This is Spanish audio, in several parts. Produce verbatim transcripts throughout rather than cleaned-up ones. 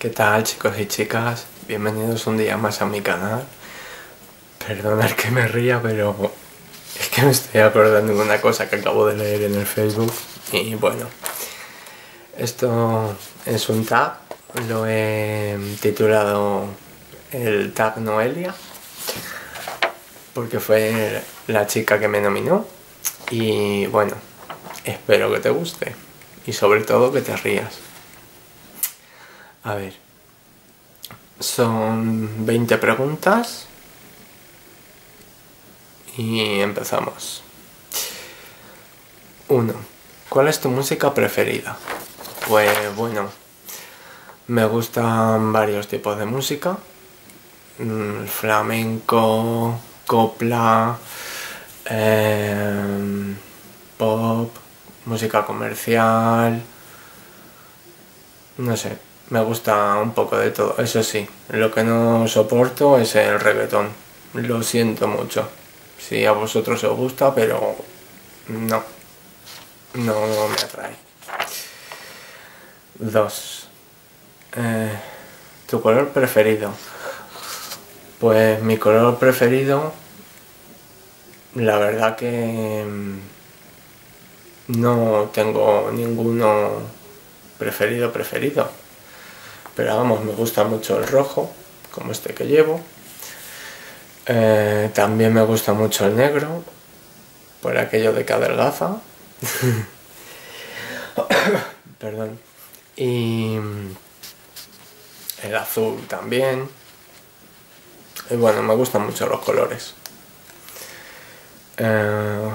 ¿Qué tal, chicos y chicas? Bienvenidos un día más a mi canal. Perdonad que me ría, pero es que me estoy acordando de una cosa que acabo de leer en el Facebook. Y bueno, esto es un tag, lo he titulado el tag Noelia, porque fue la chica que me nominó. Y bueno, espero que te guste y sobre todo que te rías. A ver, son veinte preguntas y empezamos. uno. ¿Cuál es tu música preferida? Pues bueno, me gustan varios tipos de música. Flamenco, copla, eh, pop, música comercial, no sé, me gusta un poco de todo. Eso sí, lo que no soporto es el reggaetón, lo siento mucho, si a vosotros os gusta, pero no, no, no me atrae. dos. Eh, ¿Tu color preferido? Pues mi color preferido, la verdad que no tengo ninguno preferido preferido. Pero vamos, me gusta mucho el rojo, como este que llevo. Eh, también me gusta mucho el negro, por aquello de que adelgaza. Perdón. Y el azul también. Y bueno, me gustan mucho los colores. Eh,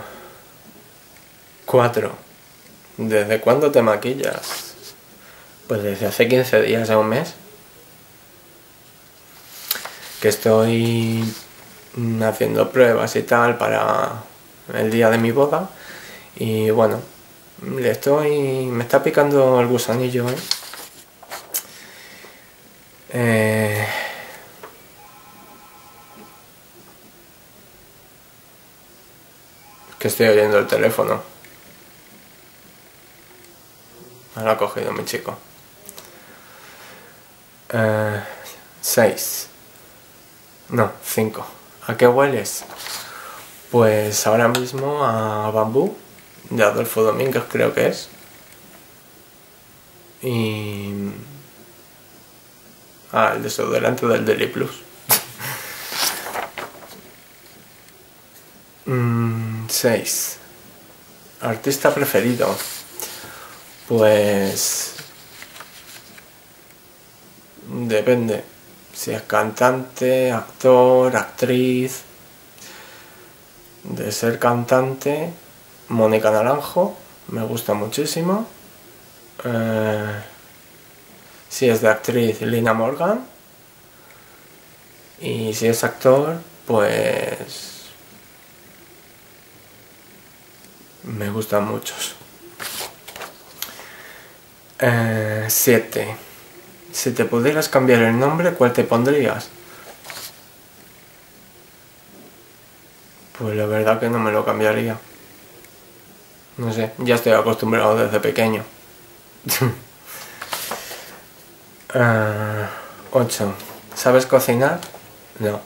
cuatro. ¿Desde cuándo te maquillas? Pues desde hace quince días a un mes que estoy haciendo pruebas y tal para el día de mi boda. Y bueno, le estoy... me está picando el gusanillo, ¿eh? Eh... Que estoy oyendo el teléfono. Me lo ha cogido mi chico. Eh, seis. No, cinco. ¿A qué hueles? Pues ahora mismo a Bambú, de Adolfo Domínguez creo que es. Y... ah, el desodorante del Deli Plus. mm, seis. ¿Artista preferido? Pues... depende, si es cantante, actor, actriz. De ser cantante, Mónica Naranjo, me gusta muchísimo. Eh, si es de actriz, Lina Morgan. Y si es actor, pues... me gustan muchos. Eh, siete. Si te pudieras cambiar el nombre, ¿cuál te pondrías? Pues la verdad que no me lo cambiaría. No sé, ya estoy acostumbrado desde pequeño. eh, ocho. ¿Sabes cocinar? No.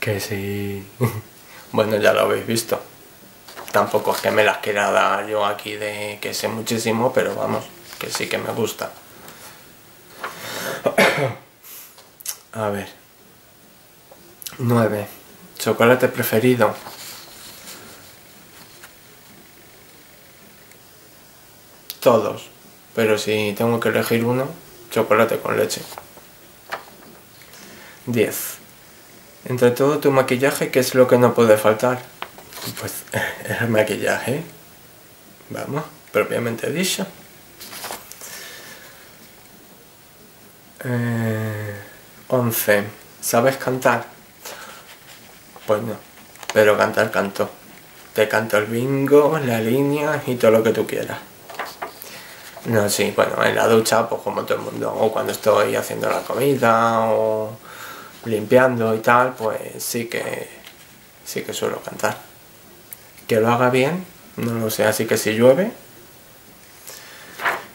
Que sí. Bueno, ya lo habéis visto. Tampoco es que me las quiera dar yo aquí de que sé muchísimo, pero vamos, que sí que me gusta. A ver. nueve. ¿Chocolate preferido? Todos. Pero si tengo que elegir uno, chocolate con leche. diez. Entre todo tu maquillaje, ¿qué es lo que no puede faltar? Pues el maquillaje, vamos, propiamente dicho. Eh, once. ¿Sabes cantar? Pues no, pero cantar canto. Te canto el bingo, la línea y todo lo que tú quieras. No, sí, bueno, en la ducha, pues como todo el mundo, o cuando estoy haciendo la comida, o limpiando y tal, pues sí que, sí que suelo cantar. Que lo haga bien, no lo sé, así que si llueve,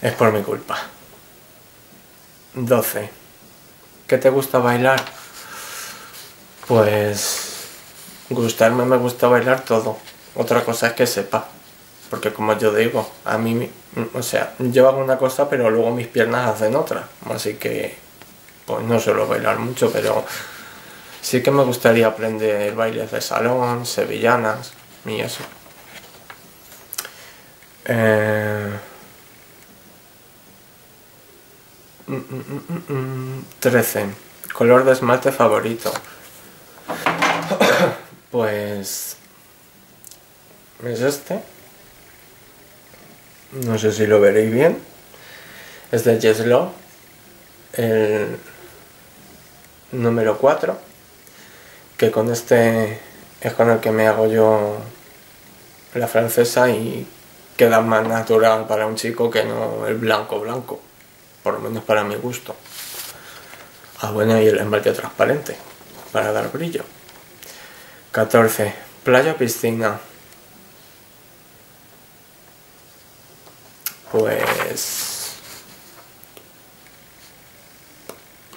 es por mi culpa. doce. ¿Qué te gusta bailar? Pues... gustarme me gusta bailar todo. Otra cosa es que sepa. Porque como yo digo, a mí... o sea, yo hago una cosa pero luego mis piernas hacen otra. Así que... pues no suelo bailar mucho, pero... sí que me gustaría aprender bailes de salón, sevillanas y eso. Eh... trece. Color de esmalte favorito. Pues... es este. No sé si lo veréis bien. Es de Jeslo. El número cuatro. Que con este es con el que me hago yo la francesa y queda más natural para un chico que no el blanco blanco. Por lo menos para mi gusto. Ah, bueno, y el esmalte transparente, para dar brillo. catorce. Playa o piscina. Pues...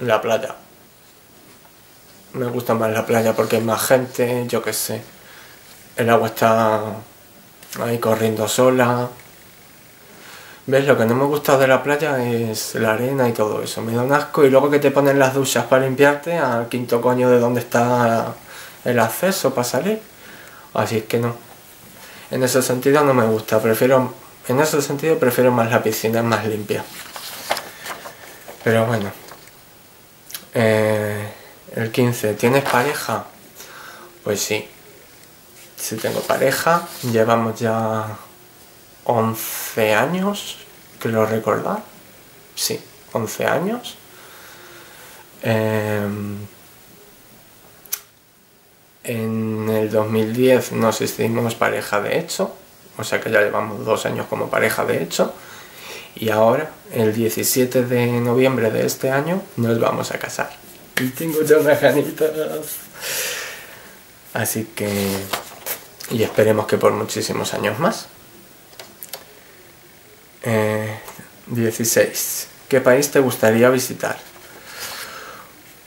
la playa. Me gusta más la playa porque hay más gente, yo qué sé. El agua está ahí corriendo sola. ¿Ves? Lo que no me gusta de la playa es la arena y todo eso. Me da un asco. Y luego que te ponen las duchas para limpiarte al quinto coño de donde está el acceso para salir. Así es que no. En ese sentido no me gusta. Prefiero, en ese sentido prefiero más la piscina, más limpia. Pero bueno. Eh, el quince. ¿Tienes pareja? Pues sí. Sí tengo pareja. Llevamos ya... once años, creo recordar, sí, once años. Eh, en el dos mil diez nos hicimos pareja de hecho, o sea que ya llevamos dos años como pareja de hecho, y ahora, el diecisiete de noviembre de este año, nos vamos a casar. Y tengo ya unas ganitas. Así que, y esperemos que por muchísimos años más. Eh, dieciséis. ¿Qué país te gustaría visitar?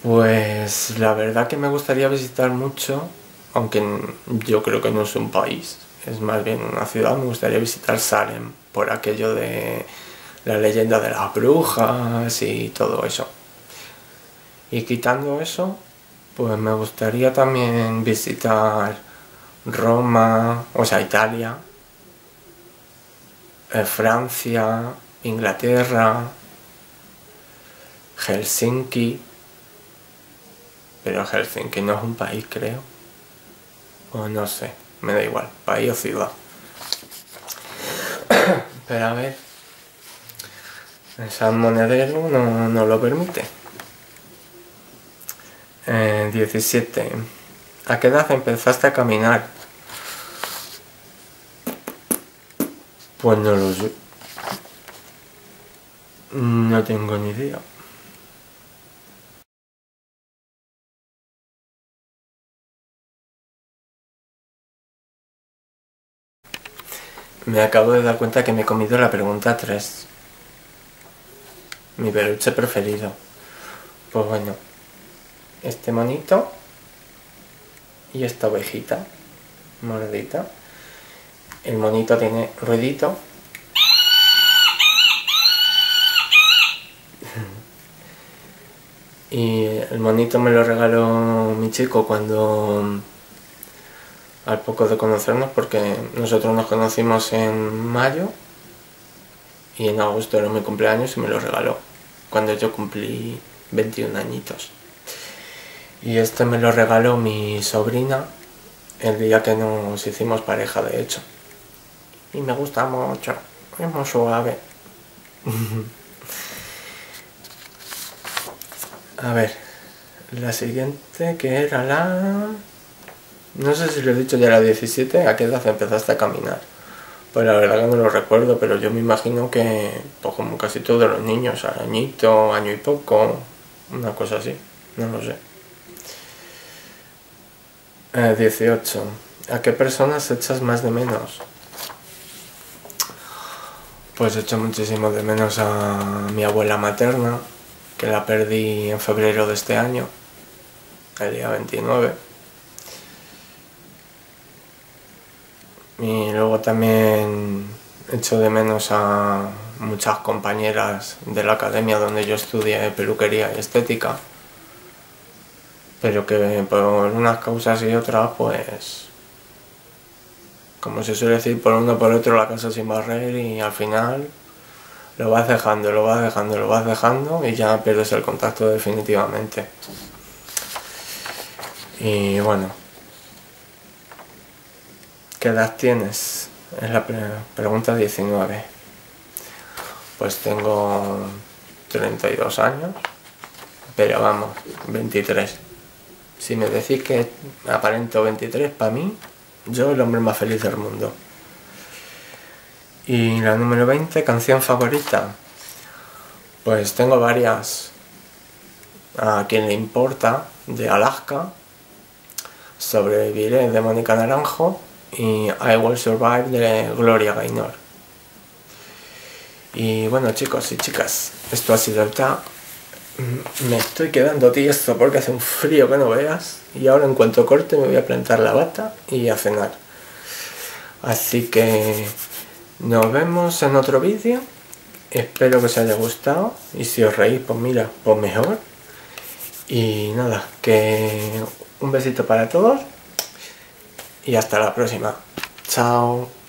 Pues la verdad que me gustaría visitar mucho, aunque yo creo que no es un país, es más bien una ciudad. Me gustaría visitar Salem, por aquello de la leyenda de las brujas y todo eso. Y quitando eso, pues me gustaría también visitar Roma, o sea Italia, Francia, Inglaterra, Helsinki, pero Helsinki no es un país, creo, o no sé, me da igual, país o ciudad. Pero a ver, el San Monedero no, no lo permite. Eh, diecisiete. ¿A qué edad empezaste a caminar? Pues no lo sé. No tengo ni idea. Me acabo de dar cuenta que me he comido la pregunta tres. Mi peluche preferido. Pues bueno. Este monito. Y esta ovejita. Mordita. El monito tiene ruidito. Y el monito me lo regaló mi chico cuando... al poco de conocernos, porque nosotros nos conocimos en mayo. Y en agosto era mi cumpleaños y me lo regaló. Cuando yo cumplí veintiún añitos. Y este me lo regaló mi sobrina el día que nos hicimos pareja, de hecho. Y me gusta mucho, es muy suave. A ver, la siguiente que era la... no sé si lo he dicho ya, la diecisiete, ¿a qué edad empezaste a caminar? Pues la verdad que no lo recuerdo, pero yo me imagino que, pues como casi todos los niños, al añito, año y poco, una cosa así, no lo sé. Eh, dieciocho. ¿A qué personas echas más de menos? Pues echo muchísimo de menos a mi abuela materna, que la perdí en febrero de este año, el día veintinueve. Y luego también echo de menos a muchas compañeras de la academia donde yo estudié peluquería y estética, pero que por unas causas y otras, pues, como se suele decir, por uno por otro la casa sin barrer, y al final lo vas dejando, lo vas dejando, lo vas dejando y ya pierdes el contacto definitivamente. Y bueno, ¿qué edad tienes? Es la pregunta diecinueve. Pues tengo treinta y dos años, pero vamos, veintitrés. Si me decís que aparento veintitrés, para mí, yo el hombre más feliz del mundo. Y la número veinte, canción favorita. Pues tengo varias. A Quien Le Importa, de Alaska. Sobreviviré, de Mónica Naranjo. Y I Will Survive, de Gloria Gaynor. Y bueno, chicos y chicas, esto ha sido el tag. Me estoy quedando tieso porque hace un frío que no veas. Y ahora, en cuanto corte, me voy a plantar la bata y a cenar. Así que nos vemos en otro vídeo. Espero que os haya gustado. Y si os reís, pues mira, pues mejor. Y nada, que un besito para todos. Y hasta la próxima. Chao.